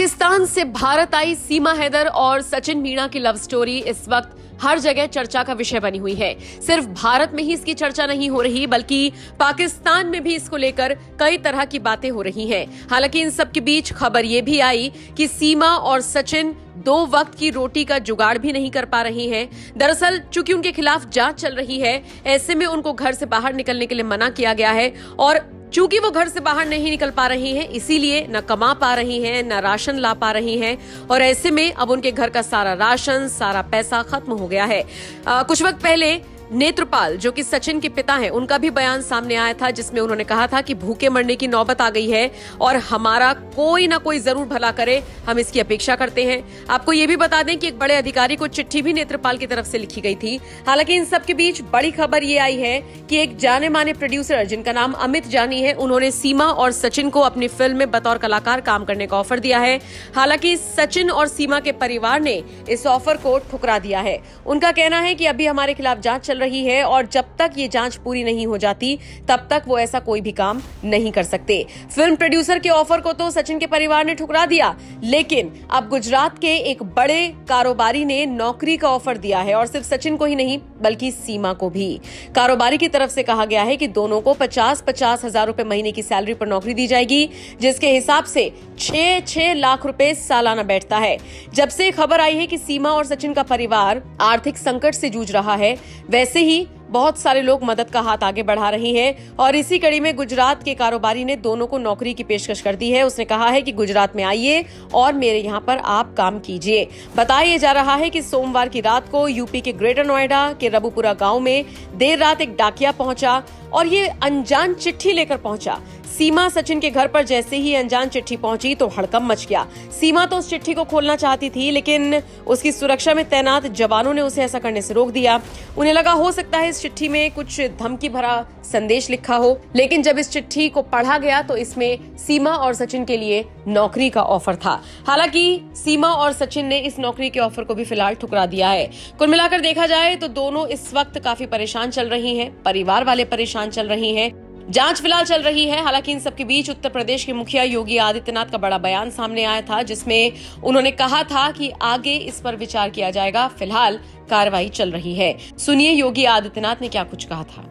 पाकिस्तान से भारत आई सीमा हैदर और सचिन मीणा की लव स्टोरी इस वक्त हर जगह चर्चा का विषय बनी हुई है। सिर्फ भारत में ही इसकी चर्चा नहीं हो रही, बल्कि पाकिस्तान में भी इसको लेकर कई तरह की बातें हो रही हैं। हालांकि इन सब के बीच खबर ये भी आई कि सीमा और सचिन दो वक्त की रोटी का जुगाड़ भी नहीं कर पा रही हैं। दरअसल चूंकि उनके खिलाफ जांच चल रही है, ऐसे में उनको घर से बाहर निकलने के लिए मना किया गया है और चूंकि वो घर से बाहर नहीं निकल पा रही हैं, इसीलिए न कमा पा रही हैं, न राशन ला पा रही हैं और ऐसे में अब उनके घर का सारा राशन, सारा पैसा खत्म हो गया है। कुछ वक्त पहले नेत्रपाल, जो कि सचिन के पिता हैं, उनका भी बयान सामने आया था, जिसमें उन्होंने कहा था कि भूखे मरने की नौबत आ गई है और हमारा कोई ना कोई जरूर भला करे, हम इसकी अपेक्षा करते हैं। आपको ये भी बता दें कि एक बड़े अधिकारी को चिट्ठी भी नेत्रपाल की तरफ से लिखी गई थी। हालांकि इन सब के बीच बड़ी खबर ये आई है कि एक जाने माने प्रोड्यूसर जिनका नाम अमित जानी है, उन्होंने सीमा और सचिन को अपनी फिल्म में बतौर कलाकार काम करने का ऑफर दिया है। हालांकि सचिन और सीमा के परिवार ने इस ऑफर को ठुकरा दिया है। उनका कहना है कि अभी हमारे खिलाफ जांच चल रही है और जब तक ये जांच पूरी नहीं हो जाती तब तक वो ऐसा कोई भी काम नहीं कर सकते। फिल्म प्रोड्यूसर के ऑफर को तो सचिन के परिवार ने ठुकरा दिया, लेकिन अब गुजरात के एक बड़े कारोबारी ने नौकरी का ऑफर दिया है और सिर्फ सचिन को ही नहीं बल्कि सीमा को भी। कारोबारी की तरफ से कहा गया है कि दोनों को 50-50 हजार रुपए महीने की सैलरी पर नौकरी दी जाएगी, जिसके हिसाब से 6-6 लाख रुपए सालाना बैठता है। जब से खबर आई है कि सीमा और सचिन का परिवार आर्थिक संकट से जूझ रहा है, वैसे ही बहुत सारे लोग मदद का हाथ आगे बढ़ा रहे हैं और इसी कड़ी में गुजरात के कारोबारी ने दोनों को नौकरी की पेशकश कर दी है। उसने कहा है कि गुजरात में आइए और मेरे यहाँ पर आप काम कीजिए। बताया जा रहा है कि सोमवार की रात को यूपी के ग्रेटर नोएडा के रबुपुरा गांव में देर रात एक डाकिया पहुंचा और ये अनजान चिट्ठी लेकर पहुंचा। सीमा सचिन के घर पर जैसे ही अनजान चिट्ठी पहुंची तो हड़कंप मच गया। सीमा तो उस चिट्ठी को खोलना चाहती थी, लेकिन उसकी सुरक्षा में तैनात जवानों ने उसे ऐसा करने से रोक दिया। उन्हें लगा हो सकता है इस चिट्ठी में कुछ धमकी भरा संदेश लिखा हो, लेकिन जब इस चिट्ठी को पढ़ा गया तो इसमें सीमा और सचिन के लिए नौकरी का ऑफर था। हालांकि सीमा और सचिन ने इस नौकरी के ऑफर को भी फिलहाल ठुकरा दिया है। कुल मिलाकर देखा जाए तो दोनों इस वक्त काफी परेशान चल रही है, परिवार वाले परेशान चल रहे हैं, जांच फिलहाल चल रही है। हालांकि इन सबके बीच उत्तर प्रदेश के मुखिया योगी आदित्यनाथ का बड़ा बयान सामने आया था, जिसमें उन्होंने कहा था कि आगे इस पर विचार किया जाएगा, फिलहाल कार्रवाई चल रही है। सुनिए योगी आदित्यनाथ ने क्या कुछ कहा था।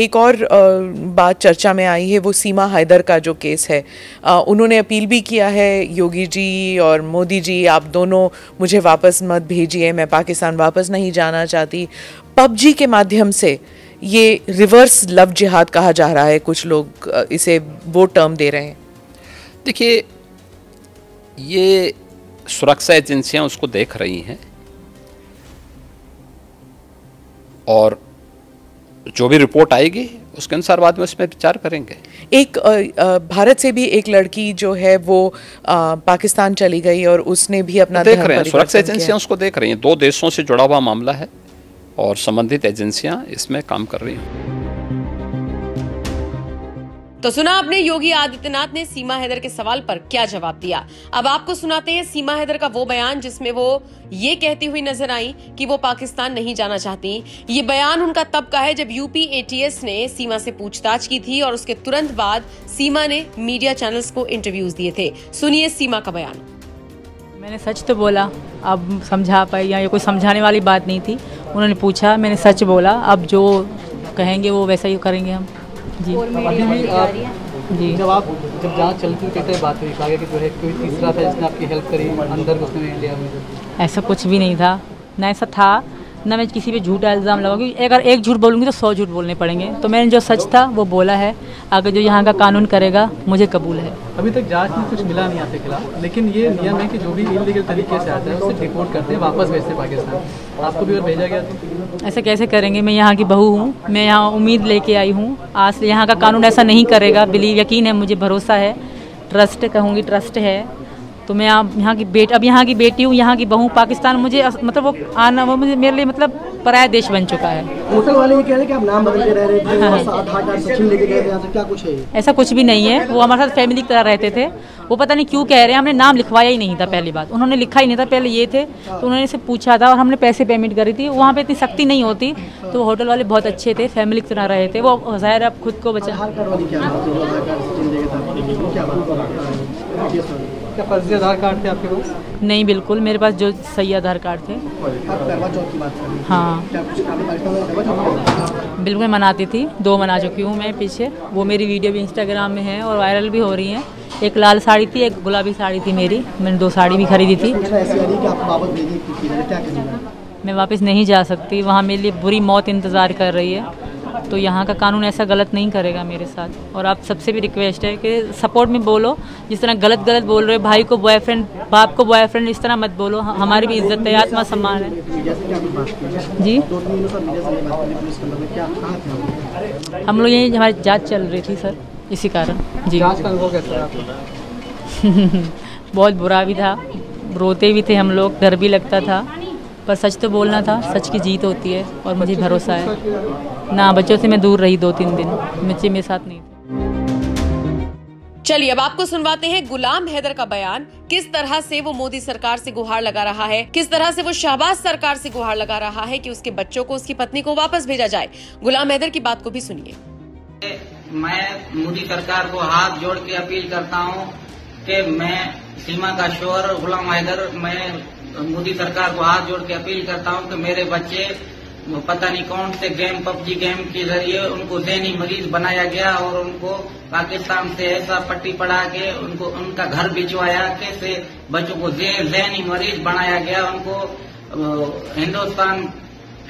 एक और बात चर्चा में आई है, वो सीमा हैदर का जो केस है। उन्होंने अपील भी किया है, योगी जी और मोदी जी आप दोनों मुझे वापस मत भेजिए, मैं पाकिस्तान वापस नहीं जाना चाहती। पबजी के माध्यम से ये रिवर्स लव जिहाद कहा जा रहा है, कुछ लोग इसे वो टर्म दे रहे हैं। देखिए, ये सुरक्षा एजेंसियां उसको देख रही हैं और जो भी रिपोर्ट आएगी उसके अनुसार बाद में उसमें विचार करेंगे। एक भारत से भी एक लड़की जो है वो पाकिस्तान चली गई और उसने भी अपना देख रहे हैं, सुरक्षा एजेंसियां उसको देख रही हैं। दो देशों से जुड़ा हुआ मामला है और संबंधित एजेंसियां इसमें काम कर रही हैं। तो सुना आपने योगी आदित्यनाथ ने सीमा हैदर के सवाल पर क्या जवाब दिया। अब आपको सुनाते हैं सीमा हैदर का वो बयान, जिसमें वो ये कहती हुई नजर आई कि वो पाकिस्तान नहीं जाना चाहती। ये बयान उनका तब का है जब यूपी एटीएस ने सीमा से पूछताछ की थी और उसके तुरंत बाद सीमा ने मीडिया चैनल्स को इंटरव्यूज दिए थे। सुनिए सीमा का बयान। मैंने सच तो बोला, अब समझा पाई या ये कोई समझाने वाली बात नहीं थी। उन्होंने पूछा, मैंने सच बोला, अब जो कहेंगे वो वैसा ही करेंगे हम। जी जी, जब जांच चलती कहते बात हुई कि जो है कोई तीसरा था जिसने आपकी हेल्प करी अंदर, उसने लिया। ऐसा कुछ भी नहीं था, ना ऐसा था, ना मैं किसी पे झूठा इल्ज़ाम लगाऊंगी। अगर एक झूठ बोलूँगी तो 100 झूठ बोलने पड़ेंगे। तो मैंने जो सच था वो बोला है। अगर जो यहाँ का कानून करेगा मुझे कबूल है। अभी तक जांच में कुछ मिला नहीं आपके खिलाफ, लेकिन ये नियम है कि जो भी इलीगल तरीके से आता है उसे डिपोर्ट करते हैं, वापस भेजते पाकिस्तान। आपको भी भेजा गया था, ऐसा कैसे करेंगे? मैं यहाँ की बहू हूँ, मैं यहाँ उम्मीद लेके आई हूँ। आज से यहाँ का कानून ऐसा नहीं करेगा, बिलीव, यकीन है मुझे, भरोसा है, ट्रस्ट कहूँगी, ट्रस्ट है। तो मैं आप यहाँ की बेटी, अब यहाँ की बेटी हूँ, यहाँ की बहू। पाकिस्तान मुझे मतलब वो आना, वो मुझे, मेरे लिए मतलब पराया देश बन चुका है। होटल वाले ये कह रहे हैं कि आप नाम बदल के रह रहे थे, 7-8 सचिन लेके गए थे, क्या कुछ है? ऐसा कुछ भी नहीं है। वो हमारे साथ फैमिली की तरह रहते थे। वो पता नहीं क्यों कह रहे हैं, हमने नाम लिखवाया ही नहीं था। पहली बात उन्होंने लिखा ही नहीं था, पहले ये थे तो उन्होंने से पूछा था और हमने पैसे पेमेंट करी थी। वहाँ पे इतनी सख्ती नहीं होती। तो होटल वाले बहुत अच्छे थे, फैमिली की तरह रहे थे। वो ज़ाहिर आप खुद को बचा क्या फर्जी आधार कार्ड थे आपके पास? नहीं, बिल्कुल मेरे पास जो सही आधार कार्ड थे। आप करवा चौथ की बात कर रहे हैं? हाँ बिल्कुल, मैं मनाती थी, 2 मना चुकी हूँ मैं पीछे। वो मेरी वीडियो भी इंस्टाग्राम में है और वायरल भी हो रही है। एक लाल साड़ी थी, एक गुलाबी साड़ी थी मेरी, मैंने 2 साड़ी भी खरीदी थी। मैं वापस नहीं जा सकती, वहाँ मेरे लिए बुरी मौत इंतज़ार कर रही है, तो यहाँ का कानून ऐसा गलत नहीं करेगा मेरे साथ। और आप सबसे भी रिक्वेस्ट है कि सपोर्ट में बोलो, जिस तरह गलत बोल रहे हो, भाई को बॉयफ्रेंड, बाप को बॉयफ्रेंड, इस तरह मत बोलो। हमारी भी इज्जत है, आत्मा सम्मान है। जी हम लोग यही, हमारी जांच चल रही थी सर, इसी कारण। जी बहुत बुरा भी था, रोते भी थे हम लोग, डर भी लगता था, पर सच तो बोलना था, सच की जीत होती है और मुझे भरोसा है ना। बच्चों से मैं दूर रही 2-3 दिन, बच्चे मेरे साथ नहीं थे। चलिए अब आपको सुनवाते हैं गुलाम हैदर का बयान, किस तरह से वो मोदी सरकार से गुहार लगा रहा है, किस तरह से वो शहबाज सरकार से गुहार लगा रहा है कि उसके बच्चों को, उसकी पत्नी को वापस भेजा जाए। गुलाम हैदर की बात को भी सुनिए। मैं मोदी सरकार को हाथ जोड़ के अपील करता हूँ कि मैं, सीमा का शोहर गुलाम हैदर, मैं मोदी सरकार को हाथ जोड़ के अपील करता हूं कि मेरे बच्चे पता नहीं कौन से गेम, पबजी गेम के जरिए उनको ज़हनी मरीज बनाया गया और उनको पाकिस्तान से ऐसा पट्टी पड़ा के उनको उनका घर भिजवाया, कैसे बच्चों को ज़हनी मरीज बनाया गया। उनको हिंदुस्तान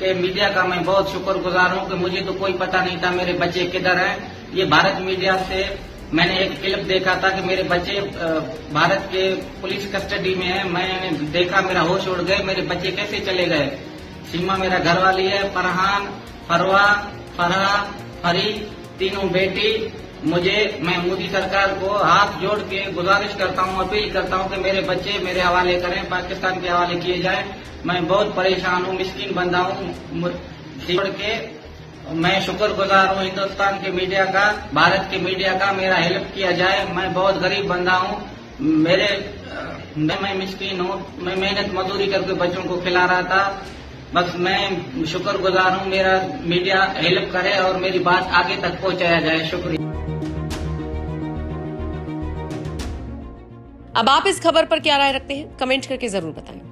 के मीडिया का मैं बहुत शुक्रगुजार हूं कि मुझे तो कोई पता नहीं था मेरे बच्चे किधर हैं। ये भारत मीडिया से मैंने एक क्लिप देखा था कि मेरे बच्चे भारत के पुलिस कस्टडी में है। मैंने देखा, मेरा होश उड़ गए, मेरे बच्चे कैसे चले गए। सीमा मेरा घरवाली है, फरहान, फरवा, फरहा, फरी, तीनों बेटी मुझे। मैं मोदी सरकार को हाथ जोड़ के गुजारिश करता हूं, अपील करता हूं कि मेरे बच्चे मेरे हवाले करें, पाकिस्तान के हवाले किए जाएं। मैं बहुत परेशान हूं, मिस्किन बंदा हूं। जोड़ के मैं शुक्रगुजार हूँ हिंदुस्तान के मीडिया का, भारत के मीडिया का, मेरा हेल्प किया जाए। मैं बहुत गरीब बंदा हूँ, मैं मिस्किन हूँ, मैं मेहनत मजदूरी करके बच्चों को खिला रहा था। बस मैं शुक्रगुजार हूँ, मेरा मीडिया हेल्प करे और मेरी बात आगे तक पहुँचाया जाए। शुक्रिया। अब आप इस खबर पर क्या राय रखते हैं, कमेंट करके जरूर बताएं।